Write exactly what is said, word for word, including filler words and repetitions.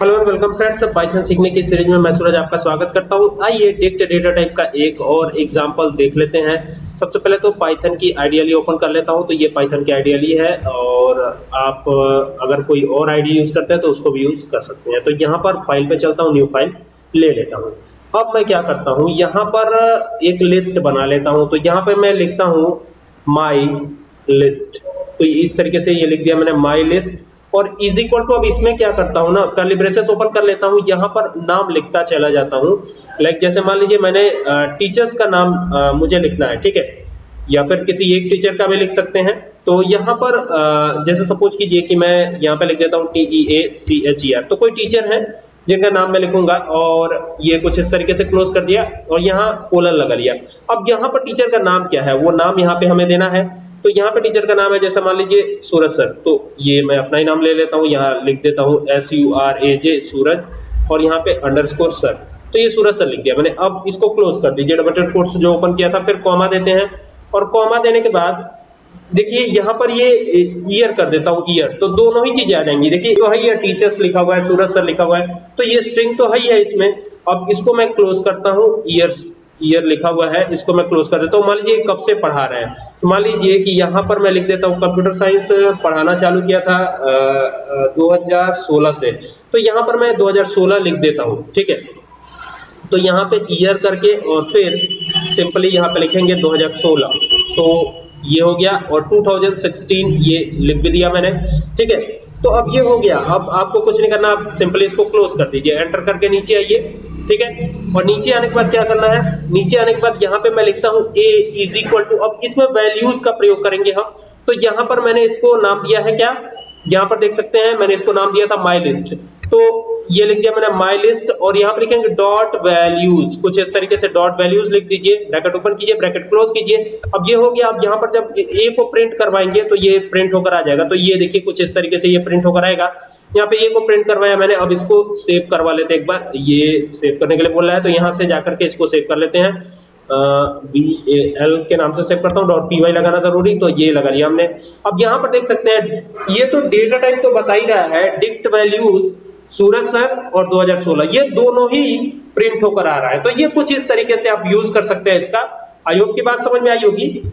Hello and welcome friends, Python सीखने की series में मैं सूरज आपका स्वागत करता हूं। आइए डिक्ट डेटा टाइप का एक और एग्जांपल देख लेते हैं। सबसे पहले तो पाइथन की आइडियली ओपन कर लेता हूं। तो ये पाइथन की आइडियली है और आप अगर कोई और आईडी यूज करते हैं तो उसको भी यूज कर सकते हैं। तो यहाँ पर फाइल पे चलता हूँ, न्यू फाइल ले लेता हूँ। अब मैं क्या करता हूँ, यहाँ पर एक लिस्ट बना लेता हूँ। तो यहाँ पर मैं लिखता हूँ माई लिस्ट। तो इस तरीके से ये लिख दिया मैंने माई लिस्ट और इज इक्वल टू। अब इसमें क्या करता हूँ ना, कर्ली ब्रेसेस ओपन कर लेता हूँ, यहाँ पर नाम लिखता चला जाता हूँ। लाइक जैसे मान लीजिए मैंने टीचर्स का नाम मुझे लिखना है, ठीक है, या फिर किसी एक टीचर का भी लिख सकते हैं। तो यहाँ पर जैसे सपोज कीजिए कि मैं यहाँ पे लिख देता हूँ T E A C H E R. तो कोई टीचर है जिनका नाम मैं लिखूंगा और ये कुछ इस तरीके से क्लोज कर दिया और यहाँ कोलन लगा लिया। अब यहाँ पर टीचर का नाम क्या है, वो नाम यहाँ पे हमें देना है। तो यहाँ पे टीचर का नाम है, जैसे मान लीजिए सूरज सर। तो ये मैं अपना ही नाम ले लेता हूँ, यहाँ लिख देता हूँ S U R A J Suraj और यहाँ पे अंडरस्कोर सर। तो ये सूरज सर लिख दिया मैंने। अब इसको क्लोज कर दीजिए, डबल कोट्स जो ओपन किया था, फिर कॉमा देते हैं और कॉमा देने के बाद देखिए यहाँ पर ये ईयर कर देता हूँ, ईयर। तो दोनों ही चीजें आ जाएंगी। देखिए तो है ये टीचर्स लिखा हुआ है, सूरज सर लिखा हुआ है, तो ये स्ट्रिंग तो है ही है इसमें। अब इसको मैं क्लोज करता हूँ, ईयर्स ईयर लिखा हुआ है, इसको मैं क्लोज कर देता हूँ। मान लीजिए कब से पढ़ा रहे हैं, तो मान लीजिए कि यहाँ पर मैं लिख देता हूँ कंप्यूटर साइंस पढ़ाना चालू किया था दो हज़ार सोलह से। तो यहाँ पर मैं दो हज़ार सोलह लिख देता हूँ, ठीक है। तो यहाँ पे ईयर करके और फिर सिंपली यहाँ पे लिखेंगे दो हज़ार सोलह। तो ये हो गया और दो हज़ार सोलह ये लिख भी दिया मैंने, ठीक है। तो अब ये हो गया। अब आपको कुछ नहीं करना, आप सिंपली इसको क्लोज कर दीजिए, एंटर करके नीचे आइए, ठीक है। और नीचे आने के बाद क्या करना है, नीचे आने के बाद यहाँ पे मैं लिखता हूँ a इज इक्वल टू। अब इसमें वैल्यूज का प्रयोग करेंगे हम। तो यहाँ पर मैंने इसको नाम दिया है क्या, यहाँ पर देख सकते हैं मैंने इसको नाम दिया था माई लिस्ट। तो ये लिख दिया मैंने माई लिस्ट और यहाँ पर लिखेंगे डॉट वैल्यूज, कुछ इस तरीके से डॉट वैल्यूज लिख दीजिए, ब्रैकेट ओपन कीजिए, ब्रैकेट क्लोज कीजिए। अब ये हो गया। अब यहाँ पर जब ए को प्रिंट करवाएंगे तो ये प्रिंट होकर आ जाएगा। तो ये देखिए कुछ इस तरीके से ये प्रिंट होकर आएगा। यहाँ पे ए को प्रिंट करवाया मैंने। अब इसको सेव करवा लेते हैं एक बार, ये सेव करने के लिए बोल रहा है। तो यहाँ से जाकर के इसको सेव कर लेते हैं, बी ए एल के नाम से सेव करता हूँ, डॉट पी वाई लगाना जरूरी। तो ये लगा लिया हमने। अब यहाँ पर देख सकते हैं ये तो डेटा टाइप तो बता ही रहा है, डिक्ट वैल्यूज सूरज सर और दो हज़ार सोलह, ये दोनों ही प्रिंट होकर आ रहा है। तो ये कुछ इस तरीके से आप यूज कर सकते हैं इसका। आई होप की बात समझ में आई होगी।